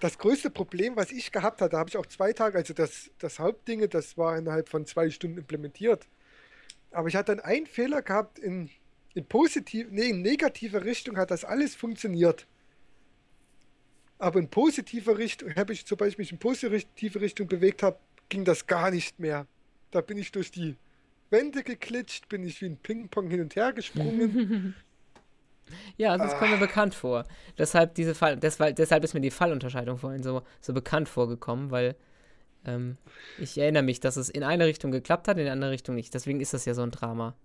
Das größte Problem, was ich gehabt hatte, habe ich auch 2 Tage, also das Hauptding, das war innerhalb von 2 Stunden implementiert. Aber ich hatte dann einen Fehler gehabt, in negativer Richtung hat das alles funktioniert. Aber in positiver Richtung, habe ich zum Beispiel mich in positive Richtung bewegt habe, ging das gar nicht mehr. Da bin ich durch die Wände geklitscht, bin ich wie ein Ping-Pong hin und her gesprungen. Ja, das kommt mir bekannt vor. Deshalb, deshalb ist mir die Fallunterscheidung vorhin so bekannt vorgekommen, weil ich erinnere mich, dass es in eine Richtung geklappt hat, in die andere Richtung nicht. Deswegen ist das ja so ein Drama.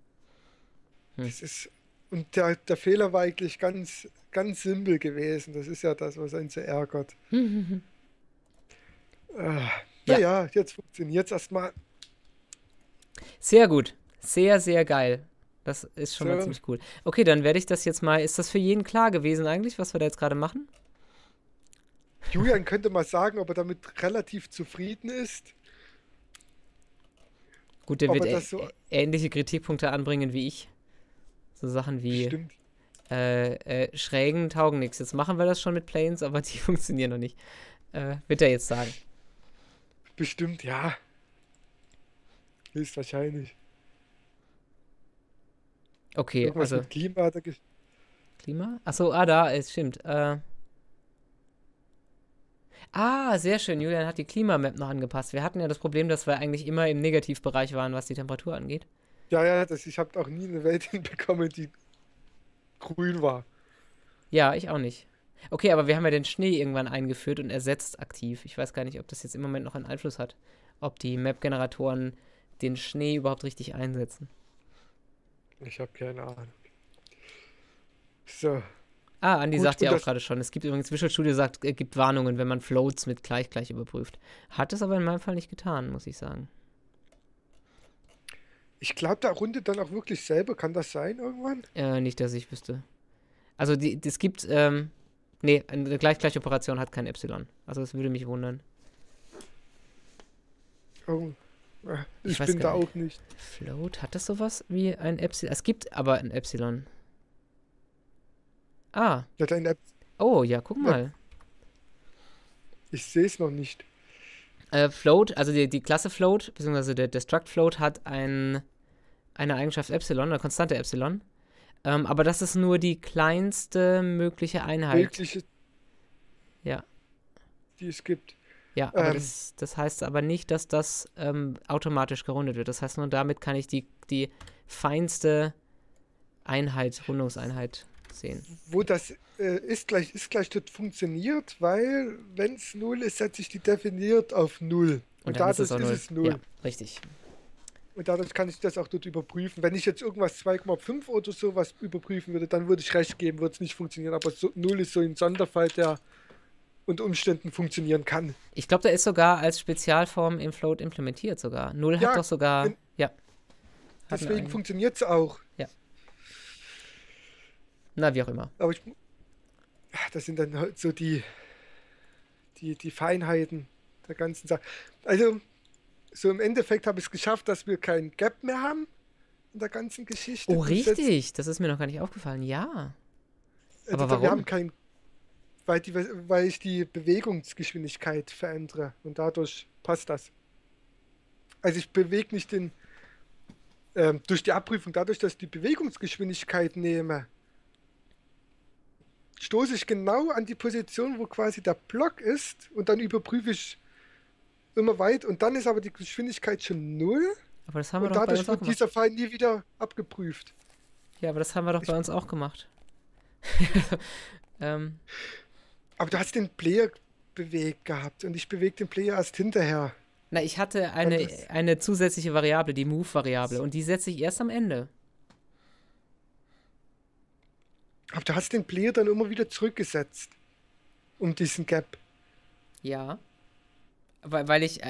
Das ist, und der Fehler war eigentlich ganz, ganz simpel gewesen. Das ist ja das, was einen so ärgert. Naja, jetzt funktioniert es erstmal. Sehr gut. Sehr, sehr geil. Das ist schon mal ziemlich cool. Okay, dann werde ich das jetzt mal... Ist das für jeden klar gewesen eigentlich, was wir da jetzt gerade machen? Julian könnte mal sagen, ob er damit relativ zufrieden ist. Gut, der wird ähnliche Kritikpunkte anbringen wie ich. So Sachen wie Schrägen taugen nichts. Jetzt machen wir das schon mit Planes, aber die funktionieren noch nicht. Wird er jetzt sagen. Bestimmt, ja. Höchstwahrscheinlich. Okay, irgendwas also... Klima hat er Klima? Achso, da, es stimmt. Sehr schön, Julian hat die Klimamap noch angepasst. Wir hatten ja das Problem, dass wir eigentlich immer im Negativbereich waren, was die Temperatur angeht. Ja, ich habe auch nie eine Welt hinbekommen, die grün war. Ja, ich auch nicht. Okay, aber wir haben ja den Schnee irgendwann eingeführt und ersetzt aktiv. Ich weiß gar nicht, ob das jetzt im Moment noch einen Einfluss hat, ob die Map-Generatoren den Schnee überhaupt richtig einsetzen. Ich habe keine Ahnung. So. Andi sagt ja auch gerade schon. Es gibt übrigens, Visual Studio sagt, es gibt Warnungen, wenn man Floats mit gleich überprüft. Hat es aber in meinem Fall nicht getan, muss ich sagen. Ich glaube, da rundet dann auch wirklich selber. Kann das sein irgendwann? Nicht, dass ich wüsste. Also, es gibt, nee, eine Gleich-Gleich-Operation hat kein Epsilon. Also, das würde mich wundern. Oh. Ich bin da auch nicht. Float, hat das sowas wie ein Epsilon? Es gibt aber ein Epsilon. Oh, ja, guck mal. Ich sehe es noch nicht. Float, also die Klasse Float, beziehungsweise der Destruct Float hat eine Eigenschaft Epsilon, eine konstante Epsilon. Aber das ist nur die kleinste mögliche Einheit. Ja. Die es gibt. Ja, aber das heißt aber nicht, dass das automatisch gerundet wird. Das heißt nur, damit kann ich die feinste Einheit, Rundungseinheit sehen. Wo das ist gleich dort funktioniert, weil wenn es 0 ist, hat sich die definiert auf 0. Und dadurch ist es 0. Ja, richtig. Und dadurch kann ich das auch dort überprüfen. Wenn ich jetzt irgendwas 2,5 oder sowas überprüfen würde, dann würde ich recht geben, würde es nicht funktionieren. Aber 0 ist so ein Sonderfall, der unter Umständen funktionieren kann. Ich glaube, da ist sogar als Spezialform im Float implementiert sogar. 0 hat doch sogar... Deswegen funktioniert es auch. Ja. Na, wie auch immer. Aber das sind dann halt so die Feinheiten der ganzen Sache. Also, so im Endeffekt habe ich es geschafft, dass wir keinen Gap mehr haben in der ganzen Geschichte. Oh, richtig. Das ist mir noch gar nicht aufgefallen. Ja. Aber warum? Wir haben keinen... Weil ich die Bewegungsgeschwindigkeit verändere und dadurch passt das. Also ich bewege nicht durch die Abprüfung, dadurch, dass ich die Bewegungsgeschwindigkeit nehme, stoße ich genau an die Position, wo quasi der Block ist und dann überprüfe ich immer weit und dann ist aber die Geschwindigkeit schon 0 und dadurch wird dieser Fall nie wieder abgeprüft. Ja, aber das haben wir doch bei uns auch gemacht. Aber du hast den Player bewegt gehabt und ich bewege den Player erst hinterher. Na, ich hatte eine zusätzliche Variable, die Move-Variable und die setze ich erst am Ende. Aber du hast den Player dann immer wieder zurückgesetzt um diesen Gap. Ja, weil ich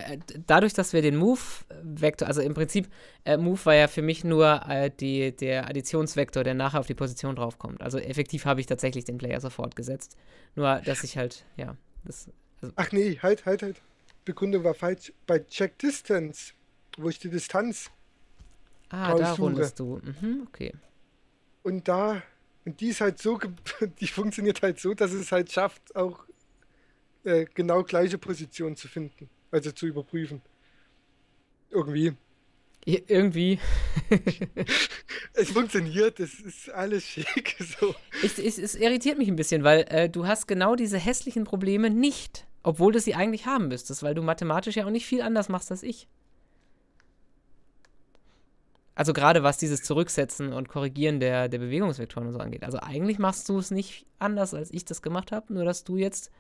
dadurch, dass wir den Move-Vektor, also im Prinzip Move war ja für mich nur der Additionsvektor, der nachher auf die Position draufkommt. Also effektiv habe ich tatsächlich den Player sofort gesetzt. Nur, dass ich halt, ja. Ach nee, halt. Begründung war falsch. Bei Check Distance, wo ich die Distanz da rundest du. Mhm, okay. Und die ist halt so, die funktioniert halt so, dass es halt schafft, auch genau gleiche Position zu finden, also zu überprüfen. Irgendwie. Irgendwie. Es funktioniert, es ist alles schick. So. Es irritiert mich ein bisschen, weil du hast genau diese hässlichen Probleme nicht, obwohl du sie eigentlich haben müsstest, weil du mathematisch ja auch nicht viel anders machst als ich. Also gerade was dieses Zurücksetzen und Korrigieren der Bewegungsvektoren und so angeht. Also eigentlich machst du es nicht anders, als ich das gemacht habe, nur dass du jetzt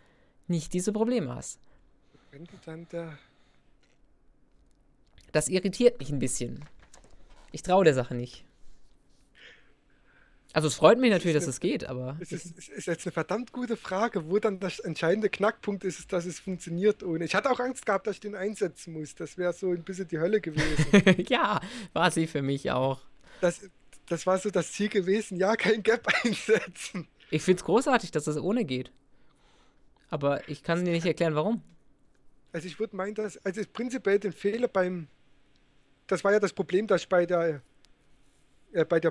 nicht diese Probleme hast. Das irritiert mich ein bisschen. Ich traue der Sache nicht. Also es freut mich natürlich, dass es geht, aber... Es ist jetzt eine verdammt gute Frage, wo dann der entscheidende Knackpunkt ist, dass es funktioniert ohne. Ich hatte auch Angst gehabt, dass ich den einsetzen muss. Das wäre so ein bisschen die Hölle gewesen. Ja, war sie für mich auch. Das war so das Ziel gewesen, ja, kein Gap einsetzen. Ich finde es großartig, dass das ohne geht. Aber ich kann dir nicht erklären, warum. Also ich würde meinen, dass... Also prinzipiell den Fehler beim... Das war ja das Problem, dass ich bei der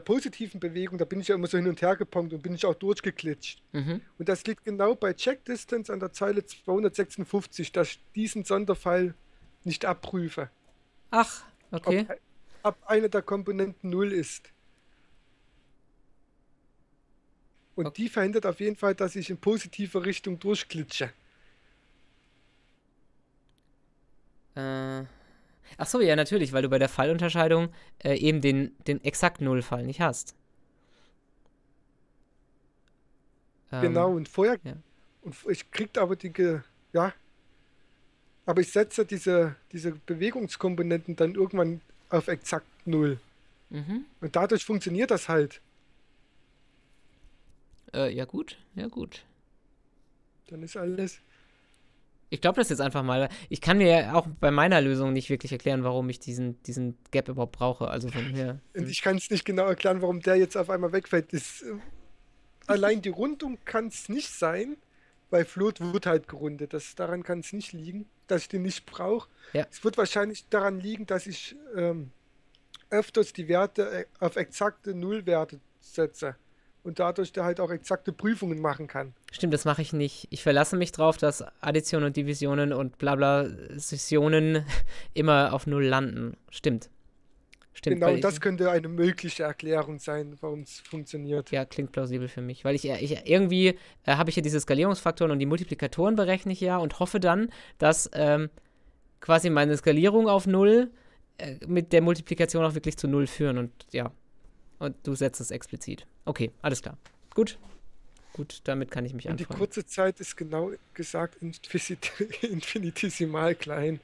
positiven Bewegung, da bin ich ja immer so hin und her gepompt und bin ich auch durchgeklitscht. Mhm. Und das liegt genau bei Check Distance an der Zeile 256, dass ich diesen Sonderfall nicht abprüfe. Ach, okay. Ob eine der Komponenten 0 ist. Und okay, die verhindert auf jeden Fall, dass ich in positive Richtung durchklitsche. Ach so, ja, natürlich, weil du bei der Fallunterscheidung eben den exakt Nullfall nicht hast. Genau, und vorher... Ja. Und ich krieg aber die... Ja. Aber ich setze diese Bewegungskomponenten dann irgendwann auf exakt Null. Mhm. Und dadurch funktioniert das halt. Ja gut, ja gut. Dann ist alles... Ich glaube das jetzt einfach mal. Ich kann mir auch bei meiner Lösung nicht wirklich erklären, warum ich diesen Gap überhaupt brauche. Also von mir. Und ich kann es nicht genau erklären, warum der jetzt auf einmal wegfällt. Allein die Rundung kann es nicht sein, weil Float wird halt gerundet. Daran kann es nicht liegen, dass ich den nicht brauche. Ja. Es wird wahrscheinlich daran liegen, dass ich öfters die Werte auf exakte Nullwerte setze. Und dadurch der halt auch exakte Prüfungen machen kann. Stimmt, das mache ich nicht. Ich verlasse mich drauf, dass Additionen und Divisionen und blabla Sessionen immer auf Null landen. Stimmt. Stimmt. Genau, das könnte eine mögliche Erklärung sein, warum es funktioniert. Ja, klingt plausibel für mich. Weil ich irgendwie habe ich ja diese Skalierungsfaktoren und die Multiplikatoren berechne ich ja und hoffe dann, dass quasi meine Skalierung auf Null mit der Multiplikation auch wirklich zu Null führen. Und ja, und du setzt es explizit. Okay, alles klar. Gut. Gut, damit kann ich mich anfangen. Die kurze Zeit ist genau gesagt infinitesimal klein.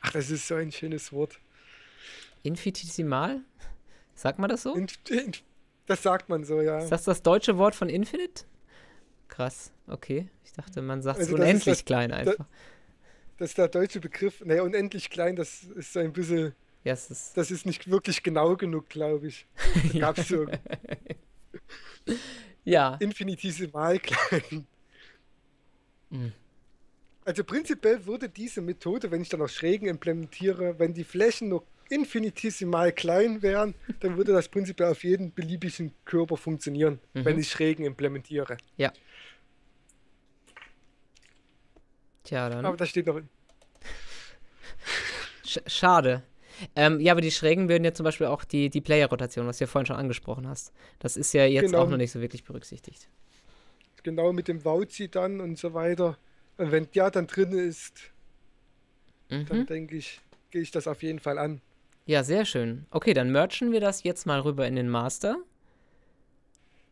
Ach, das ist so ein schönes Wort. Infinitesimal? Sagt man das so? Das sagt man so, ja. Ist das das deutsche Wort von infinite? Krass, okay. Ich dachte, man sagt also unendlich klein einfach. Das ist der deutsche Begriff. Naja, unendlich klein, das ist so ein bisschen... Ja, das ist nicht wirklich genau genug, glaube ich. Da gab es so ja. Infinitesimal klein. Mhm. Also prinzipiell würde diese Methode, wenn ich dann noch Schrägen implementiere, wenn die Flächen nur infinitesimal klein wären, dann würde das prinzipiell auf jeden beliebigen Körper funktionieren, wenn ich Schrägen implementiere. Ja. Tja, dann. Aber da steht noch... Schade. Ja, aber die Schrägen würden ja zum Beispiel auch die Player-Rotation, was du ja vorhin schon angesprochen hast. Das ist ja jetzt genau auch noch nicht so wirklich berücksichtigt. Genau, mit dem Vauzi dann und so weiter. Und wenn der dann drin ist, dann denke ich, gehe ich das auf jeden Fall an. Ja, sehr schön. Okay, dann mergen wir das jetzt mal rüber in den Master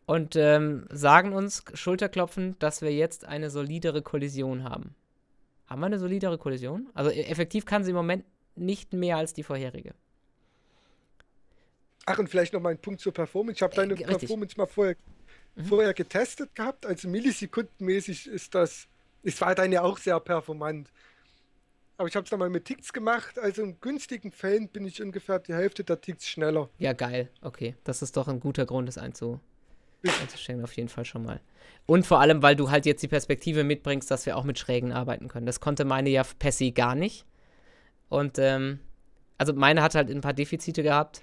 und sagen uns schulterklopfend, dass wir jetzt eine solidere Kollision haben. Haben wir eine solidere Kollision? Also effektiv kann sie im Moment nicht mehr als die vorherige. Ach, und vielleicht noch mal ein Punkt zur Performance. Ich habe deine Performance mal vorher getestet gehabt. Also millisekundenmäßig ist das... Es war deine auch sehr performant. Aber ich habe es noch mal mit Ticks gemacht. Also in günstigen Fällen bin ich ungefähr die Hälfte der Ticks schneller. Ja, geil. Okay, das ist doch ein guter Grund, das einzustellen. Auf jeden Fall schon mal. Und vor allem, weil du halt jetzt die Perspektive mitbringst, dass wir auch mit Schrägen arbeiten können. Das konnte meine ja per se gar nicht. Und also meine hat halt ein paar Defizite gehabt,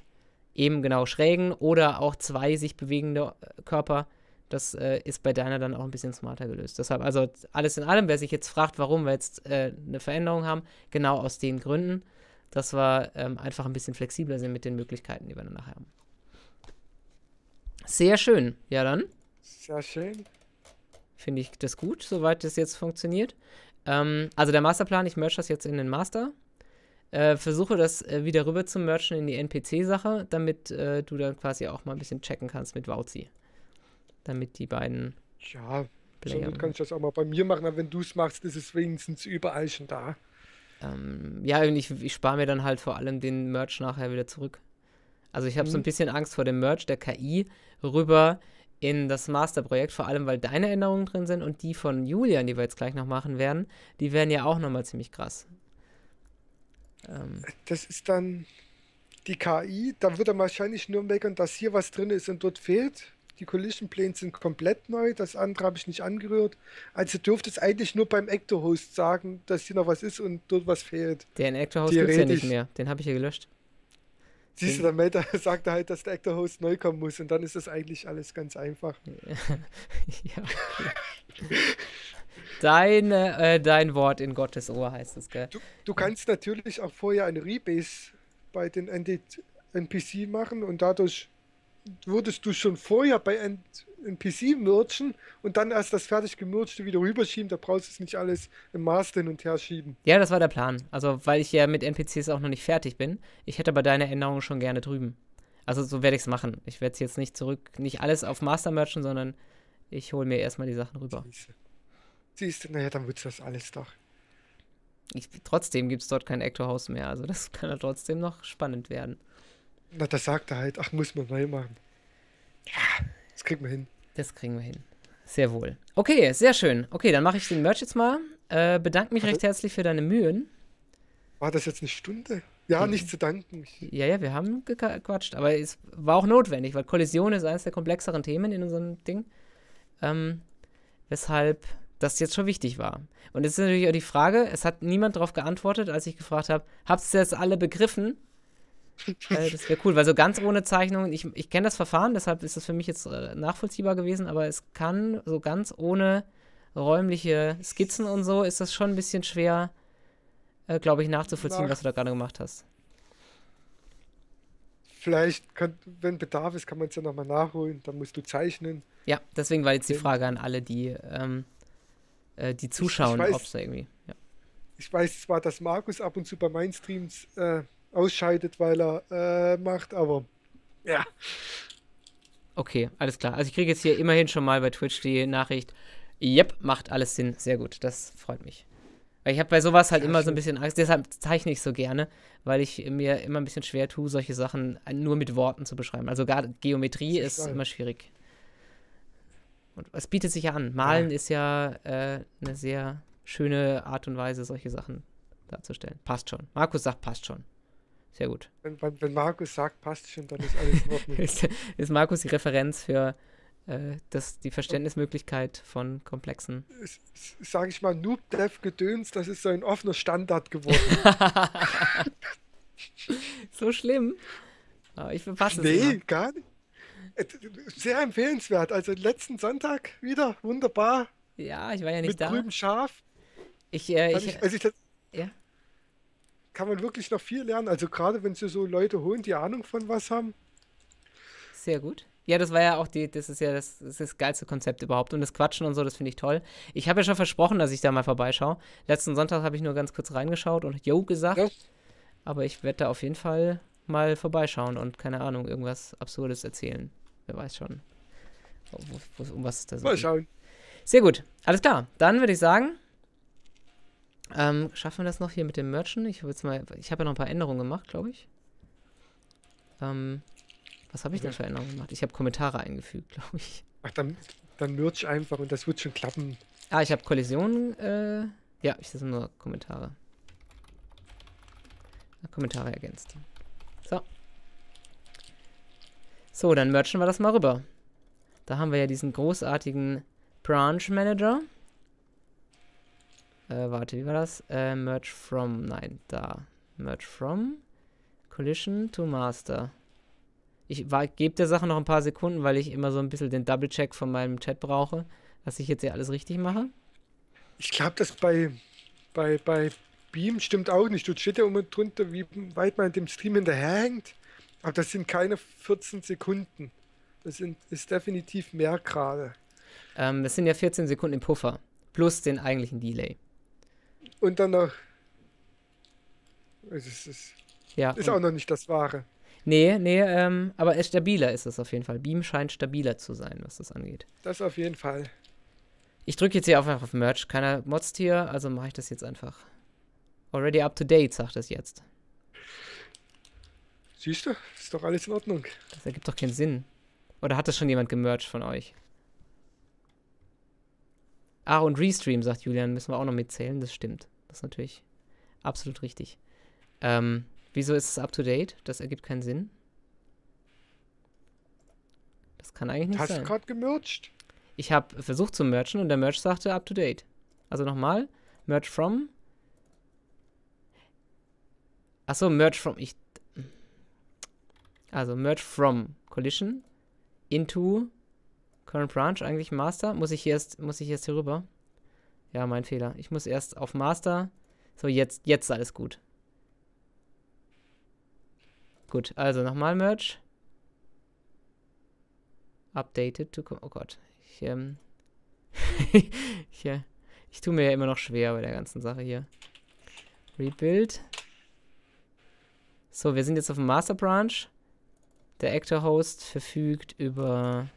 eben genau Schrägen oder auch zwei sich bewegende Körper. Das ist bei Dyna dann auch ein bisschen smarter gelöst. Deshalb, also alles in allem, wer sich jetzt fragt, warum wir jetzt eine Veränderung haben, genau aus den Gründen, dass wir einfach ein bisschen flexibler sind mit den Möglichkeiten, die wir dann nachher haben. Sehr schön. Ja, dann. Sehr schön. Finde ich das gut, soweit das jetzt funktioniert. Also der Masterplan, ich merge das jetzt in den Master. Versuche das wieder rüber zu mergen in die NPC-Sache, damit du dann quasi auch mal ein bisschen checken kannst mit Vauzi. Damit die beiden. Ja, somit kannst du das auch mal bei mir machen, aber wenn du es machst, ist es wenigstens überall schon da. Ja, und ich spare mir dann halt vor allem den Merge nachher wieder zurück. Also ich habe so ein bisschen Angst vor dem Merge der KI rüber in das Masterprojekt, vor allem weil deine Änderungen drin sind und die von Julian, die wir jetzt gleich noch machen werden, die werden ja auch nochmal ziemlich krass. Das ist dann die KI, da wird er wahrscheinlich nur meckern, dass hier was drin ist und dort fehlt. Die Collision Planes sind komplett neu, das andere habe ich nicht angerührt. Also dürfte es eigentlich nur beim Ecto-Host sagen, dass hier noch was ist und dort was fehlt. Den Ecto-Host gibt es ja nicht mehr, den habe ich ja gelöscht. Siehst du, der Melder sagt halt, dass der Ecto-Host neu kommen muss und dann ist das eigentlich alles ganz einfach. Ja. Dein Wort in Gottes Ohr heißt es, gell? Du kannst natürlich auch vorher eine Rebase bei den NPC machen und dadurch würdest du schon vorher bei NPC mergen und dann erst das fertig gemergte wieder rüberschieben, da brauchst du es nicht alles im Master hin und her schieben. Ja, das war der Plan. Also, weil ich ja mit NPCs auch noch nicht fertig bin. Ich hätte aber deine Änderungen schon gerne drüben. Also, so werde ich es machen. Ich werde es jetzt nicht zurück, nicht alles auf Master mergen, sondern ich hole mir erstmal die Sachen rüber. Siehst du, naja, dann wird das alles doch. Trotzdem gibt es dort kein Ecto-Host mehr, also das kann ja trotzdem noch spannend werden. Na, das sagt er halt, ach, muss man neu machen. Ja, das kriegen wir hin. Das kriegen wir hin. Sehr wohl. Okay, sehr schön. Okay, dann mache ich den Merch jetzt mal. Bedanke mich recht herzlich für deine Mühen. War das jetzt eine Stunde? Ja, nicht zu danken. Ja, wir haben gequatscht, aber es war auch notwendig, weil Kollision ist eines der komplexeren Themen in unserem Ding. Weshalb das jetzt schon wichtig war. Und jetzt ist natürlich auch die Frage, es hat niemand darauf geantwortet, als ich gefragt habe, habt ihr jetzt alle begriffen? Das wäre cool, weil so ganz ohne Zeichnungen, ich kenne das Verfahren, deshalb ist das für mich jetzt nachvollziehbar gewesen, aber es kann so ganz ohne räumliche Skizzen und so, ist das schon ein bisschen schwer, glaube ich, nachzuvollziehen, was du da gerade gemacht hast. Vielleicht, wenn Bedarf ist, kann man es ja nochmal nachholen, dann musst du zeichnen. Ja, deswegen war jetzt die Frage an alle, die, die zuschauen, ob es da irgendwie... Ja. Ich weiß zwar, dass Markus ab und zu bei meinen Streams... ausscheidet, weil er macht, aber ja. Okay, alles klar. Also ich kriege jetzt hier immerhin schon mal bei Twitch die Nachricht, yep, macht alles Sinn, sehr gut, das freut mich. Weil ich habe bei sowas halt immer so ein bisschen Angst, deshalb zeichne ich so gerne, weil ich mir immer ein bisschen schwer tue, solche Sachen nur mit Worten zu beschreiben. Also gerade Geometrie ist immer schwierig. Und es bietet sich ja an. Malen ist ja eine sehr schöne Art und Weise, solche Sachen darzustellen. Passt schon. Markus sagt, passt schon. Sehr gut. Wenn Markus sagt, passt schon, dann ist alles in Ordnung. Ist Markus die Referenz für die Verständnismöglichkeit von komplexen... Sag ich mal, Noob Dev Gedöns, das ist so ein offener Standard geworden. So schlimm. Aber ich verpasse es immer. Nee, gar nicht. Sehr empfehlenswert. Also letzten Sonntag wieder, wunderbar. Ja, ich war ja nicht da. Mit grünem Schaf. Kann man wirklich noch viel lernen, also gerade wenn sie so Leute holen, die Ahnung von was haben. Sehr gut. Ja, das war ja auch das geilste Konzept überhaupt und das Quatschen und so, das finde ich toll. Ich habe ja schon versprochen, dass ich da mal vorbeischaue. Letzten Sonntag habe ich nur ganz kurz reingeschaut und yo gesagt, aber ich werde da auf jeden Fall mal vorbeischauen und keine Ahnung, irgendwas Absurdes erzählen. Wer weiß schon, um was es da so geht. Mal schauen. Sehr gut, alles klar. Dann würde ich sagen... schaffen wir das noch hier mit dem Merchen? Ich habe ja noch ein paar Änderungen gemacht, glaube ich. Was habe ich denn für Änderungen gemacht? Ich habe Kommentare eingefügt, glaube ich. Ach, dann merge einfach und das wird schon klappen. Ah, ich habe Kollisionen. Ja, ich setze nur Kommentare. Kommentare ergänzt. So. So, dann merchen wir das mal rüber. Da haben wir ja diesen großartigen Branch Manager. Warte, wie war das? Merge from. Nein, da. Merge from. Collision to Master. Ich gebe der Sache noch ein paar Sekunden, weil ich immer so ein bisschen den Double-Check von meinem Chat brauche, dass ich jetzt hier alles richtig mache. Ich glaube, das bei Beam stimmt auch nicht. Dort steht ja immer drunter, wie weit man dem Stream hinterherhängt. Aber das sind keine 14 Sekunden. Das ist definitiv mehr gerade. Das sind ja 14 Sekunden im Puffer. Plus den eigentlichen Delay. Und dann noch... Es ist auch noch nicht das Wahre. Nee, aber stabiler ist es auf jeden Fall. Beam scheint stabiler zu sein, was das angeht. Das auf jeden Fall. Ich drücke jetzt hier einfach auf Merge. Keiner modst hier, also mache ich das jetzt einfach. Already up to date, sagt das jetzt. Siehst du? Ist doch alles in Ordnung. Das ergibt doch keinen Sinn. Oder hat das schon jemand gemerged von euch? Ah, und Restream, sagt Julian, müssen wir auch noch mitzählen. Das stimmt. Das ist natürlich absolut richtig. Wieso ist es up to date? Das ergibt keinen Sinn. Das kann eigentlich nicht sein. Hast du gerade gemerged? Ich habe versucht zu mergen und der Merge sagte up to date. Also nochmal. Merge from. Achso, merge from. Also merge from collision into current branch, eigentlich master. Muss ich erst hier rüber? Ja, mein Fehler. Ich muss erst auf master. So, jetzt ist alles gut. Gut, also nochmal Merge. Updated to... Oh Gott. Ich tue mir ja immer noch schwer bei der ganzen Sache hier. Rebuild. So, wir sind jetzt auf dem Master Branch. Der Actor Host verfügt über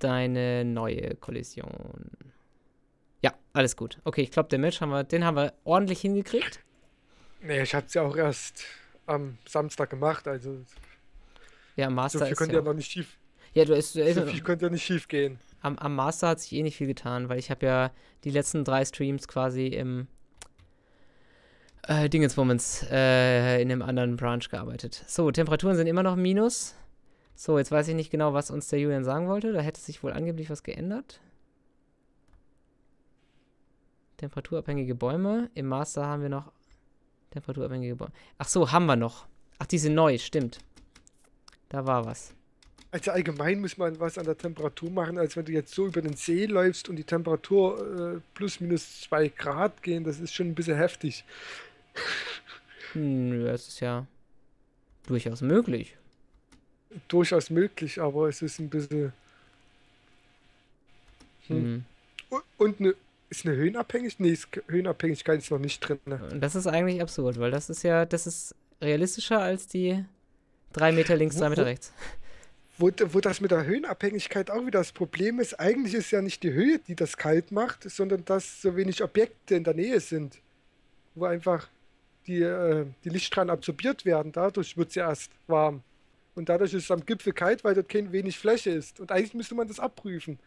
deine neue Kollision. Ja, alles gut. Okay, ich glaube, den Merge haben wir, ordentlich hingekriegt. Nee, ich hab's ja auch erst am Samstag gemacht, also. Ja, am Master. So viel könnte ja noch nicht schief. Ja, so viel könnte ja nicht schief gehen. Am Master hat sich eh nicht viel getan, weil ich habe ja die letzten 3 Streams quasi im Dingenswomens in einem anderen Branch gearbeitet. So, Temperaturen sind immer noch minus. So, jetzt weiß ich nicht genau, was uns der Julian sagen wollte. Da hätte sich wohl angeblich was geändert. Temperaturabhängige Bäume. Im Master haben wir noch. Temperaturabhängige Bäume. Ach so, haben wir noch. Ach, die sind neu, stimmt. Da war was. Also allgemein muss man was an der Temperatur machen, als wenn du jetzt so über den See läufst und die Temperatur plus minus 2 Grad gehen, das ist schon ein bisschen heftig. Das ist ja durchaus möglich. Durchaus möglich, aber es ist ein bisschen... Und eine... Ist eine Höhenabhängigkeit? Nee, Höhenabhängigkeit ist noch nicht drin. Ne? Das ist eigentlich absurd, weil das ist ja, das ist realistischer als die 3 Meter links, 3 Meter rechts. Wo das mit der Höhenabhängigkeit auch wieder das Problem ist, eigentlich ist ja nicht die Höhe, die das kalt macht, sondern dass so wenig Objekte in der Nähe sind, wo einfach die Lichtstrahlen absorbiert werden. Dadurch wird es ja erst warm. Und dadurch ist es am Gipfel kalt, weil dort kein wenig Fläche ist. Und eigentlich müsste man das abprüfen.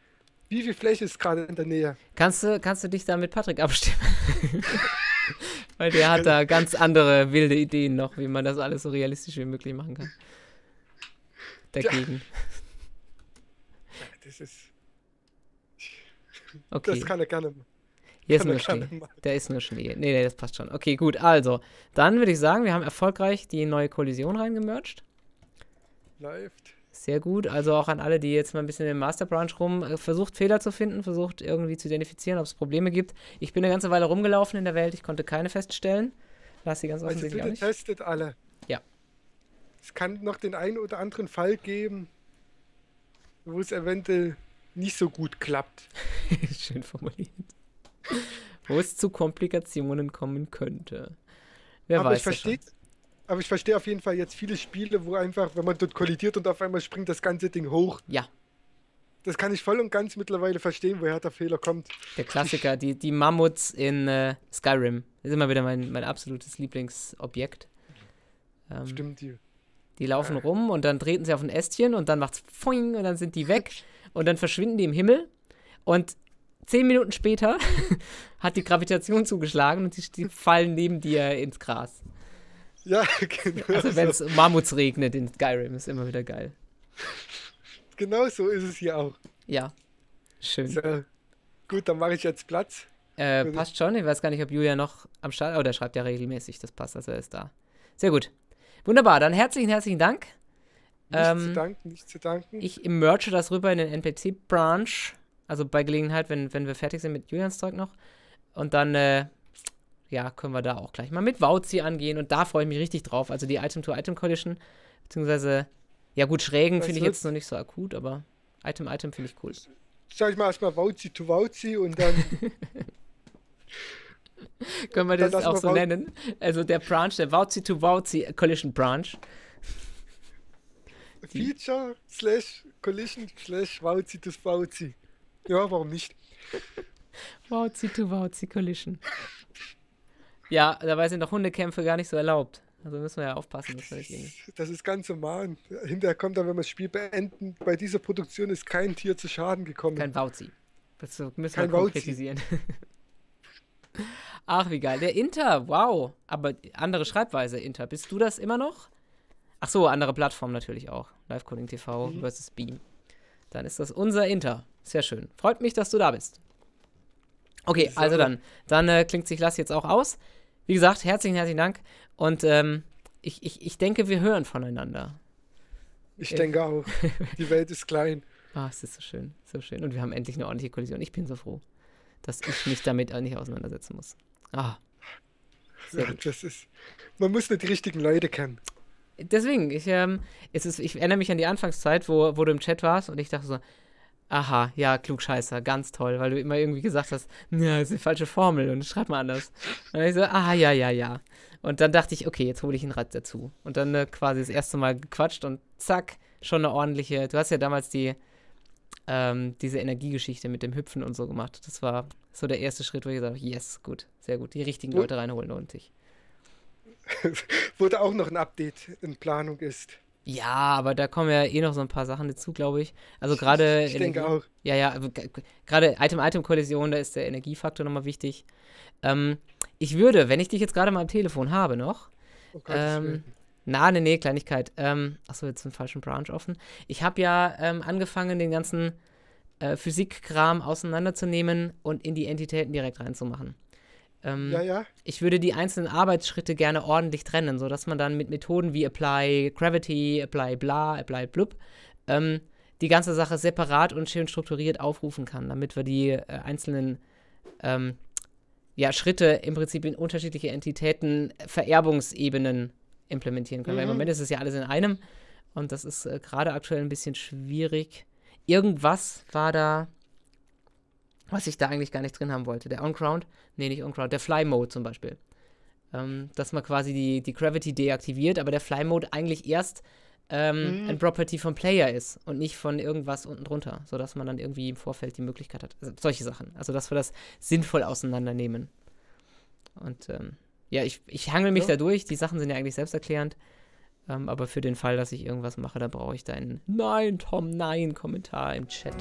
Wie viel Fläche ist gerade in der Nähe? Kannst du dich da mit Patrick abstimmen? Weil der hat da ganz andere wilde Ideen noch, wie man das alles so realistisch wie möglich machen kann. Dagegen. Ja. Das ist... Okay. Das kann er gerne machen. Hier ist nur Schnee. Da ist nur Schnee. Nee, das passt schon. Okay, gut. Also, dann würde ich sagen, wir haben erfolgreich die neue Kollision reingemerged. Läuft. Sehr gut, also auch an alle, die jetzt mal ein bisschen im Master Branch rum versucht, Fehler zu finden, versucht irgendwie zu identifizieren, ob es Probleme gibt. Ich bin eine ganze Weile rumgelaufen in der Welt, ich konnte keine feststellen. Lass sie ganz offensichtlich auch nicht. Also bitte testet alle. Ja. Es kann noch den einen oder anderen Fall geben, wo es eventuell nicht so gut klappt. Schön formuliert. Wo es zu Komplikationen kommen könnte. Wer weiß das schon. Aber ich verstehe auf jeden Fall jetzt viele Spiele, wo einfach, wenn man dort kollidiert und auf einmal springt das ganze Ding hoch. Ja. Das kann ich voll und ganz mittlerweile verstehen, woher der Fehler kommt. Der Klassiker, die Mammuts in Skyrim. Das ist immer wieder mein absolutes Lieblingsobjekt. Stimmt, die laufen rum und dann treten sie auf ein Ästchen und dann macht's Pfoing und dann sind die weg und dann verschwinden die im Himmel und 10 Minuten später hat die Gravitation zugeschlagen und die fallen neben dir ins Gras. Ja, genau. Also wenn es Mammuts regnet in Skyrim, ist immer wieder geil. Genau so ist es hier auch. Ja, schön. So, gut, dann mache ich jetzt Platz. Passt schon, ich weiß gar nicht, ob Julia noch am Start... Oh, der schreibt ja regelmäßig, das passt, also er ist da. Sehr gut. Wunderbar, dann herzlichen Dank. Nichts zu danken, nichts zu danken. Ich merge das rüber in den NPC-Branch. Also bei Gelegenheit, wenn wir fertig sind mit Julians Zeug noch. Und dann ja, können wir da auch gleich mal mit Wauzi angehen. Und da freue ich mich richtig drauf. Also die Item-to-Item-Collision. Beziehungsweise, ja gut, Schrägen finde ich jetzt noch nicht so akut, aber Item-Item finde ich cool. Sag ich mal erstmal Wauzi-to-Wauzi und dann... Können wir das auch so nennen? Also der Branch, der Wauzi-to-Wauzi-Collision-Branch. Feature/Collision/Wauzi-to-Wauzi. Ja, warum nicht? Wauzi-to-Wauzi-Collision. Ja, dabei sind doch Hundekämpfe gar nicht so erlaubt. Also müssen wir ja aufpassen, dass wir nicht liegen. Das ist ganz human. Hinterher kommt dann, wenn wir das Spiel beenden, bei dieser Produktion ist kein Tier zu Schaden gekommen. Kein Wauzi. Das müssen wir konkretisieren. Ach, wie geil. Der Inter, wow. Aber andere Schreibweise, Inter. Bist du das immer noch? Ach so, andere Plattform natürlich auch. Livecoding TV versus Beam. Dann ist das unser Inter. Sehr schön. Freut mich, dass du da bist. Okay, also dann. Dann klingt sich das jetzt auch aus. Wie gesagt, herzlichen Dank. Und ich denke, wir hören voneinander. Ich denke auch. Die Welt ist klein. Ah, es ist so schön. So schön. Und wir haben endlich eine ordentliche Kollision. Ich bin so froh, dass ich mich damit auch nicht auseinandersetzen muss. Ah. Ja, das ist, man muss nur die richtigen Leute kennen. Deswegen, ich erinnere mich an die Anfangszeit, wo du im Chat warst und ich dachte so, aha, ja, Klugscheißer, ganz toll, weil du immer irgendwie gesagt hast, ja, das ist die falsche Formel und schreib mal anders. Und dann ich so, ah, ja. Und dann dachte ich, okay, jetzt hole ich einen Rad dazu. Und dann quasi das erste Mal gequatscht und zack, schon eine ordentliche, du hast ja damals die, diese Energiegeschichte mit dem Hüpfen und so gemacht. Das war so der erste Schritt, wo ich gesagt habe, yes, gut, sehr gut, die richtigen Leute reinholen und sich. Wurde auch noch ein Update in Planung ist. Ja, aber da kommen ja eh noch so ein paar Sachen dazu, glaube ich. Also gerade... Ich denke auch. Ja, gerade Item-Item-Kollision, da ist der Energiefaktor nochmal wichtig. Ich würde, wenn ich dich jetzt gerade mal am Telefon habe noch... Oh Gott, nee, Kleinigkeit. Achso, jetzt einen falschen Branch offen. Ich habe ja angefangen, den ganzen Physikkram auseinanderzunehmen und in die Entitäten direkt reinzumachen. Ich würde die einzelnen Arbeitsschritte gerne ordentlich trennen, sodass man dann mit Methoden wie Apply Gravity, Apply Bla, Apply Blub die ganze Sache separat und schön strukturiert aufrufen kann, damit wir die einzelnen Schritte im Prinzip in unterschiedliche Entitäten, Vererbungsebenen implementieren können. Weil im Moment ist es ja alles in einem und das ist gerade aktuell ein bisschen schwierig. Irgendwas war da... Was ich da eigentlich gar nicht drin haben wollte. Der On-Ground, nee, nicht On-Ground, der Fly-Mode zum Beispiel. Dass man quasi die Gravity deaktiviert, aber der Fly-Mode eigentlich erst ein Property vom Player ist und nicht von irgendwas unten drunter, sodass man dann irgendwie im Vorfeld die Möglichkeit hat. Also solche Sachen. Also, dass wir das sinnvoll auseinandernehmen. Und ich hangel mich da durch. Die Sachen sind ja eigentlich selbsterklärend. Aber für den Fall, dass ich irgendwas mache, da brauche ich deinen Nein, Tom, Nein-Kommentar im Chat.